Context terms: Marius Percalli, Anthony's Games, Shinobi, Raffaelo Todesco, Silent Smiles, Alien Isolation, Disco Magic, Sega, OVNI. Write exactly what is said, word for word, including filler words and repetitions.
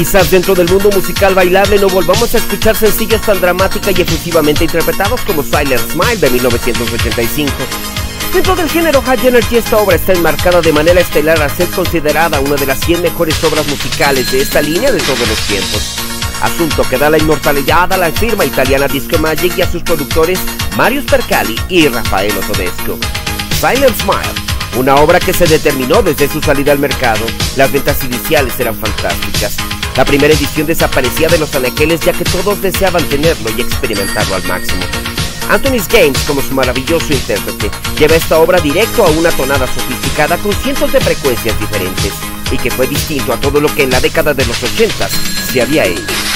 Quizás dentro del mundo musical bailable no volvamos a escuchar sencillos tan dramática y efusivamente interpretados como Silent Smiles de mil novecientos ochenta y cinco. Dentro del género high energy, esta obra está enmarcada de manera estelar a ser considerada una de las cien mejores obras musicales de esta línea de todos los tiempos. Asunto que da la inmortalidad a la firma italiana Disco Magic y a sus productores Marius Percalli y Raffaelo Todesco. Silent Smile, una obra que se determinó desde su salida al mercado. Las ventas iniciales eran fantásticas. La primera edición desaparecía de los anaqueles ya que todos deseaban tenerlo y experimentarlo al máximo. Anthony's Games, como su maravilloso intérprete, lleva esta obra directo a una tonada sofisticada con cientos de frecuencias diferentes, y que fue distinto a todo lo que en la década de los ochentas se había hecho.